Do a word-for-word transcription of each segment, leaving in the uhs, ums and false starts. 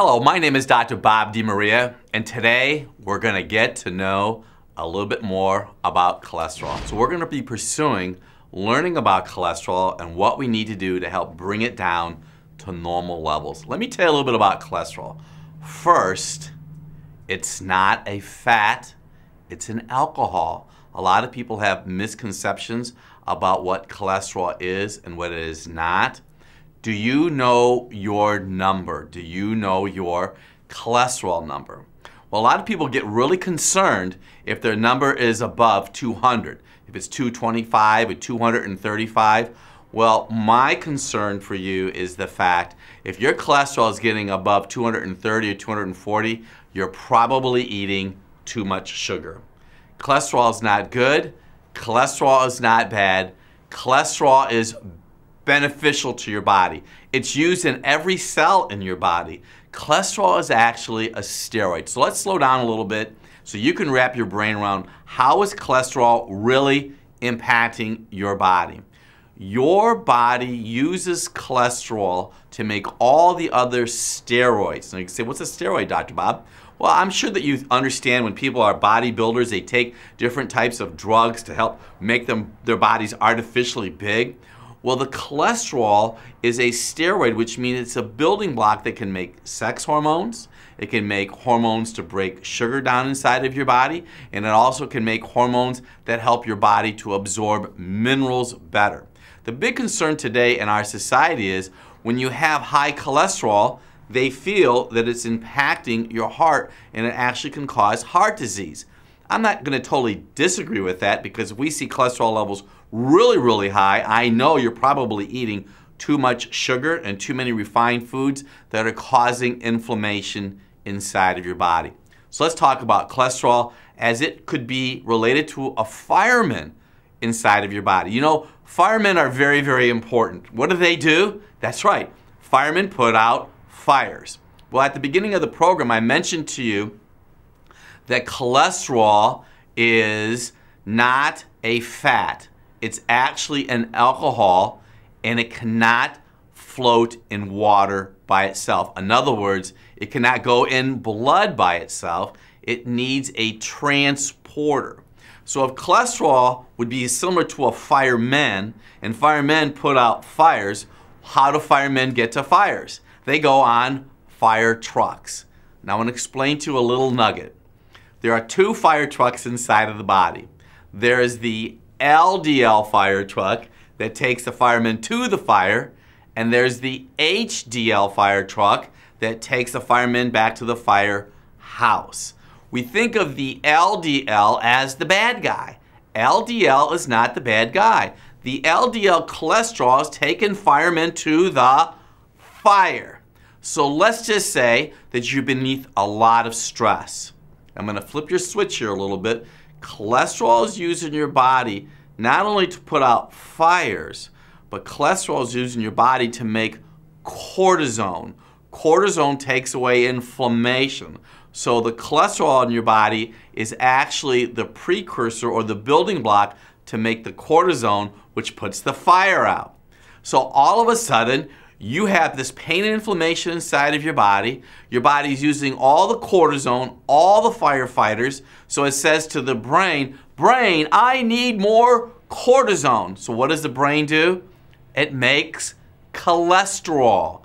Hello, my name is Doctor Bob DeMaria, and today we're going to get to know a little bit more about cholesterol. So we're going to be pursuing learning about cholesterol and what we need to do to help bring it down to normal levels. Let me tell you a little bit about cholesterol. First, it's not a fat, it's an alcohol. A lot of people have misconceptions about what cholesterol is and what it is not. Do you know your number? Do you know your cholesterol number? Well, a lot of people get really concerned if their number is above two hundred. If it's two twenty-five or two thirty-five, well, my concern for you is the fact if your cholesterol is getting above two thirty or two forty, you're probably eating too much sugar. Cholesterol is not good. Cholesterol is not bad. Cholesterol is beneficial to your body. It's used in every cell in your body. Cholesterol is actually a steroid. So let's slow down a little bit so you can wrap your brain around how is cholesterol really impacting your body. Your body uses cholesterol to make all the other steroids. Now you can say, what's a steroid, Doctor Bob? Well, I'm sure that you understand when people are bodybuilders, they take different types of drugs to help make them their bodies artificially big. Well, the cholesterol is a steroid, which means it's a building block that can make sex hormones, it can make hormones to break sugar down inside of your body, and it also can make hormones that help your body to absorb minerals better. The big concern today in our society is when you have high cholesterol, they feel that it's impacting your heart and it actually can cause heart disease. I'm not going to totally disagree with that because if we see cholesterol levels really, really high, I know you're probably eating too much sugar and too many refined foods that are causing inflammation inside of your body. So let's talk about cholesterol as it could be related to a fireman inside of your body. You know, firemen are very, very important. What do they do? That's right. Firemen put out fires. Well, at the beginning of the program, I mentioned to you that cholesterol is not a fat. It's actually an alcohol and it cannot float in water by itself. In other words, it cannot go in blood by itself. It needs a transporter. So if cholesterol would be similar to a fireman and firemen put out fires, how do firemen get to fires? They go on fire trucks. Now I want to explain to you a little nugget. There are two fire trucks inside of the body. There is the L D L fire truck that takes the fireman to the fire, and there's the H D L fire truck that takes the fireman back to the firehouse. We think of the L D L as the bad guy. L D L is not the bad guy. The L D L cholesterol is taking firemen to the fire. So let's just say that you're beneath a lot of stress. I'm going to flip your switch here a little bit. Cholesterol is used in your body not only to put out fires, but cholesterol is used in your body to make cortisone. Cortisone takes away inflammation. So the cholesterol in your body is actually the precursor or the building block to make the cortisone, which puts the fire out. So all of a sudden, you have this pain and inflammation inside of your body. Your body's using all the cortisone, all the firefighters. So it says to the brain, brain, I need more cortisone. So what does the brain do? It makes cholesterol.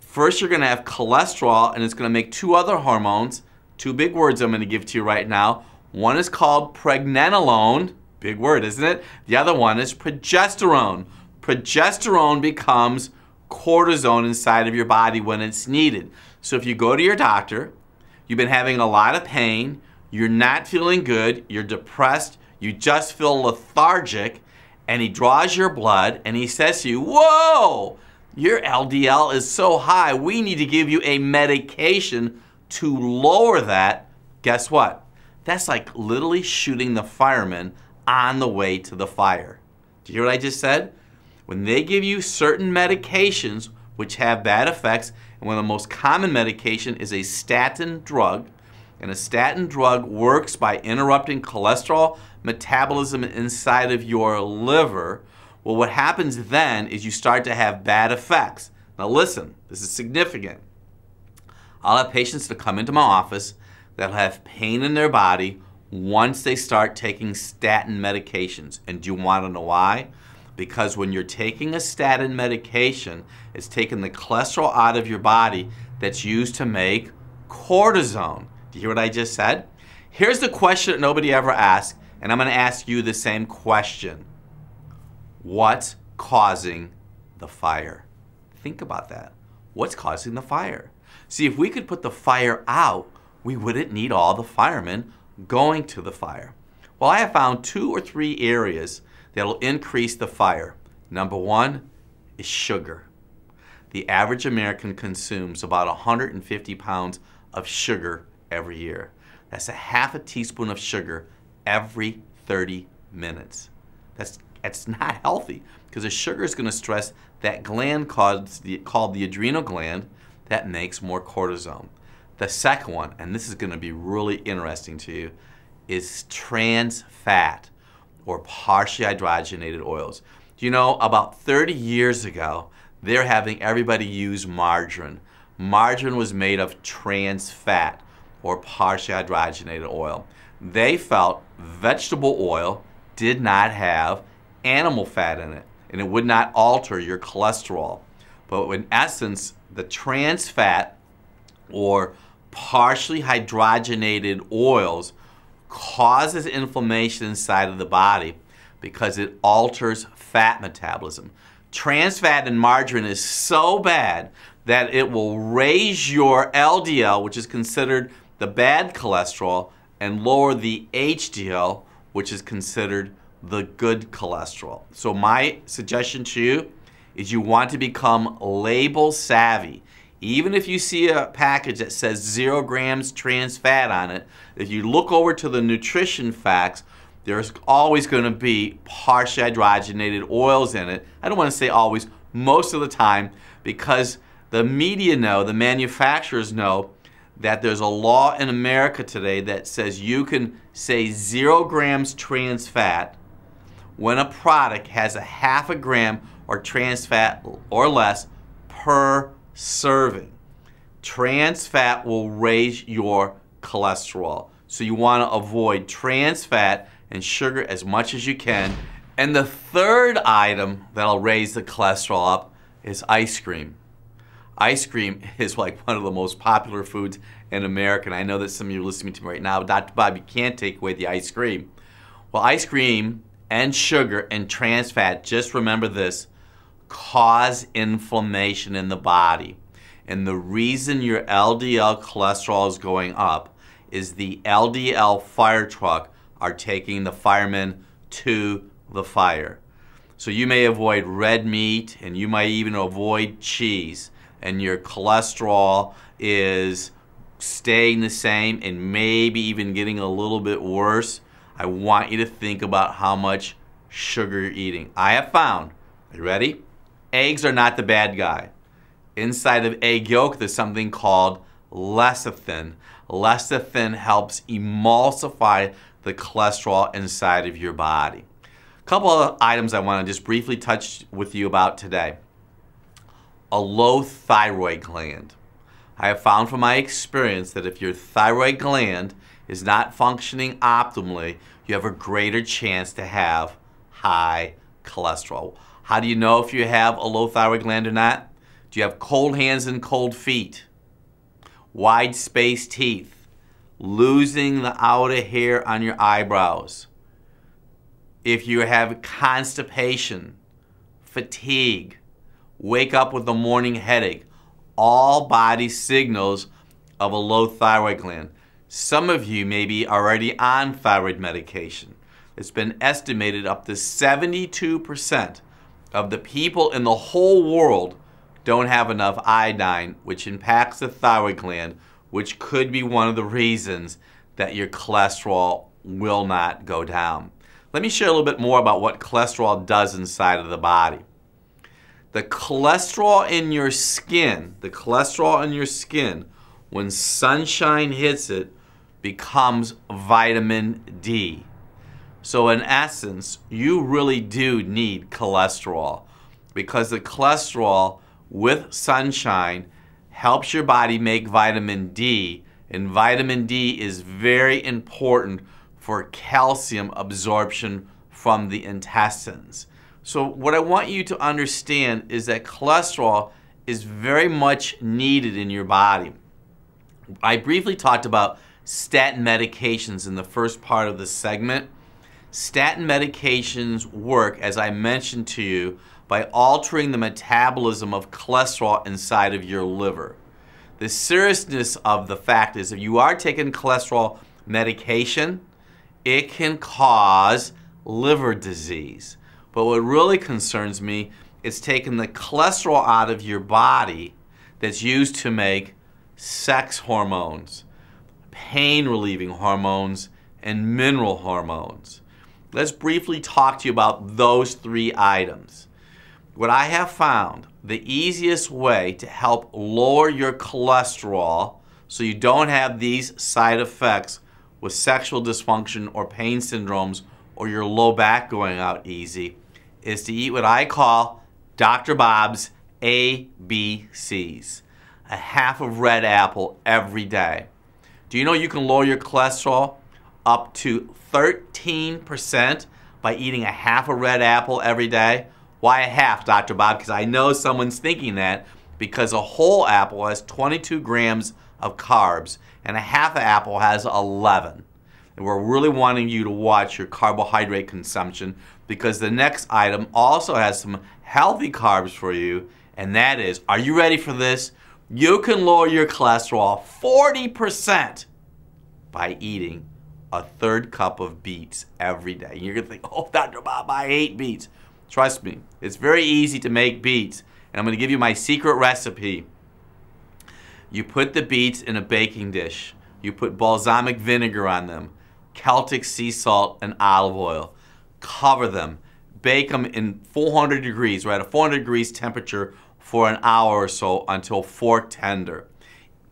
First, you're going to have cholesterol, and it's going to make two other hormones, two big words I'm going to give to you right now. One is called pregnenolone, big word, isn't it? The other one is progesterone. Progesterone becomes cortisone inside of your body when it's needed. So if you go to your doctor, you've been having a lot of pain, you're not feeling good, you're depressed, you just feel lethargic, and he draws your blood and he says to you, whoa, your L D L is so high, we need to give you a medication to lower that. Guess what? That's like literally shooting the fireman on the way to the fire. Do you hear what I just said? When they give you certain medications which have bad effects, and one of the most common medication is a statin drug, and a statin drug works by interrupting cholesterol metabolism inside of your liver. Well, what happens then is you start to have bad effects. Now listen, this is significant. I'll have patients that come into my office that'll have pain in their body once they start taking statin medications. And do you want to know why? Because when you're taking a statin medication, it's taking the cholesterol out of your body that's used to make cortisone. Do you hear what I just said? Here's the question that nobody ever asks, and I'm going to ask you the same question. What's causing the fire? Think about that. What's causing the fire? See, if we could put the fire out, we wouldn't need all the firemen going to the fire. Well, I have found two or three areas that'll increase the fire. Number one is sugar. The average American consumes about one hundred fifty pounds of sugar every year. That's a half a teaspoon of sugar every thirty minutes. That's, that's not healthy, because the sugar is going to stress that gland called the, called the adrenal gland that makes more cortisone. The second one, and this is going to be really interesting to you, is trans fat or partially hydrogenated oils. Do you know, about thirty years ago, they're having everybody use margarine. Margarine was made of trans fat or partially hydrogenated oil. They felt vegetable oil did not have animal fat in it, and it would not alter your cholesterol. But in essence, the trans fat or partially hydrogenated oils causes inflammation inside of the body because it alters fat metabolism. Trans fat in margarine is so bad that it will raise your L D L, which is considered the bad cholesterol, and lower the H D L, which is considered the good cholesterol. So my suggestion to you is you want to become label savvy. Even if you see a package that says zero grams trans fat on it, if you look over to the nutrition facts, there's always going to be partially hydrogenated oils in it. I don't want to say always, most of the time, because the media know, the manufacturers know, that there's a law in America today that says you can say zero grams trans fat when a product has a half a gram or trans fat or less per serving. Trans fat will raise your cholesterol. So you want to avoid trans fat and sugar as much as you can. And the third item that'll raise the cholesterol up is ice cream. Ice cream is like one of the most popular foods in America. And I know that some of you are listening to me right now, Doctor Bob, you can't take away the ice cream. Well, ice cream and sugar and trans fat, just remember this, cause inflammation in the body. And the reason your L D L cholesterol is going up is the L D L fire truck are taking the firemen to the fire. So you may avoid red meat, and you might even avoid cheese, and your cholesterol is staying the same and maybe even getting a little bit worse. I want you to think about how much sugar you're eating. I have found, are you ready? Eggs are not the bad guy. Inside of egg yolk, there's something called lecithin. Lecithin helps emulsify the cholesterol inside of your body. A couple of items I want to just briefly touch with you about today. A low thyroid gland. I have found from my experience that if your thyroid gland is not functioning optimally, you have a greater chance to have high cholesterol. How do you know if you have a low thyroid gland or not? Do you have cold hands and cold feet? Wide spaced teeth? Losing the outer hair on your eyebrows? If you have constipation, fatigue, wake up with a morning headache, all body signals of a low thyroid gland. Some of you may be already on thyroid medication. It's been estimated up to seventy-two percent of the people in the whole world don't have enough iodine, which impacts the thyroid gland, which could be one of the reasons that your cholesterol will not go down. Let me share a little bit more about what cholesterol does inside of the body. The cholesterol in your skin, the cholesterol in your skin, when sunshine hits it, becomes vitamin D. So in essence, you really do need cholesterol, because the cholesterol with sunshine helps your body make vitamin D, and vitamin D is very important for calcium absorption from the intestines. So what I want you to understand is that cholesterol is very much needed in your body. I briefly talked about statin medications in the first part of the segment. Statin medications work, as I mentioned to you, by altering the metabolism of cholesterol inside of your liver. The seriousness of the fact is if you are taking cholesterol medication, it can cause liver disease. But what really concerns me is taking the cholesterol out of your body that's used to make sex hormones, pain-relieving hormones, and mineral hormones. Let's briefly talk to you about those three items. What I have found, the easiest way to help lower your cholesterol so you don't have these side effects with sexual dysfunction or pain syndromes or your low back going out easy, is to eat what I call Doctor Bob's A B Cs. A half of red apple every day. Do you know you can lower your cholesterol up to thirteen percent by eating a half a red apple every day? Why a half, Doctor Bob? Because I know someone's thinking that, because a whole apple has twenty-two grams of carbs and a half an apple has eleven. And we're really wanting you to watch your carbohydrate consumption, because the next item also has some healthy carbs for you, and that is, are you ready for this? You can lower your cholesterol forty percent by eating a third cup of beets every day. You're gonna think, oh, Doctor Bob, I hate beets. Trust me, it's very easy to make beets. And I'm gonna give you my secret recipe. You put the beets in a baking dish. You put balsamic vinegar on them, Celtic sea salt, and olive oil. Cover them, bake them in four hundred degrees, right? A four hundred degrees temperature for an hour or so until fork tender.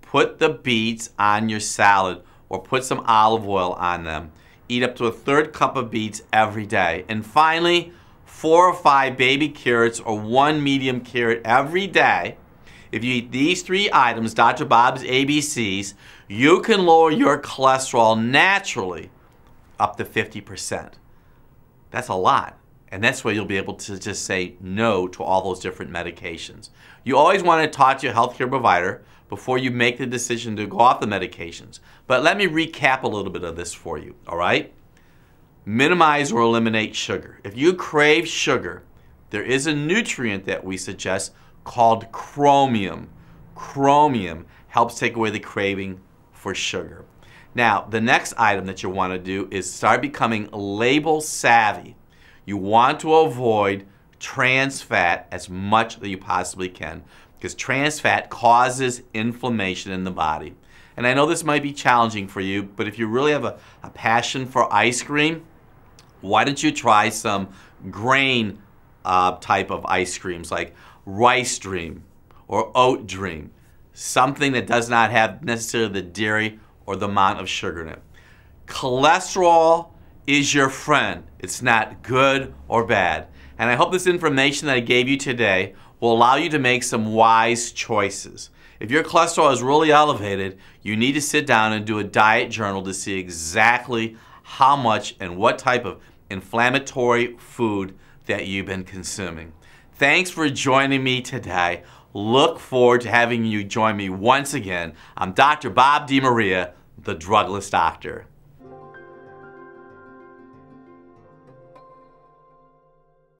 Put the beets on your salad or put some olive oil on them. Eat up to a third cup of beets every day. And finally, four or five baby carrots or one medium carrot every day. If you eat these three items, Doctor Bob's A B Cs, you can lower your cholesterol naturally up to fifty percent. That's a lot. And that's where you'll be able to just say no to all those different medications. You always want to talk to your healthcare provider before you make the decision to go off the medications. But let me recap a little bit of this for you, all right? Minimize or eliminate sugar. If you crave sugar, there is a nutrient that we suggest called chromium. Chromium helps take away the craving for sugar. Now, the next item that you want to do is start becoming label savvy. You want to avoid trans fat as much that you possibly can, because trans fat causes inflammation in the body. And I know this might be challenging for you, but if you really have a, a passion for ice cream, why don't you try some grain uh, type of ice creams like Rice Dream or Oat Dream, something that does not have necessarily the dairy or the amount of sugar in it. Cholesterol is your friend. It's not good or bad. And I hope this information that I gave you today will allow you to make some wise choices. If your cholesterol is really elevated, you need to sit down and do a diet journal to see exactly how much and what type of inflammatory food that you've been consuming. Thanks for joining me today. Look forward to having you join me once again. I'm Doctor Bob DeMaria, the Drugless Doctor.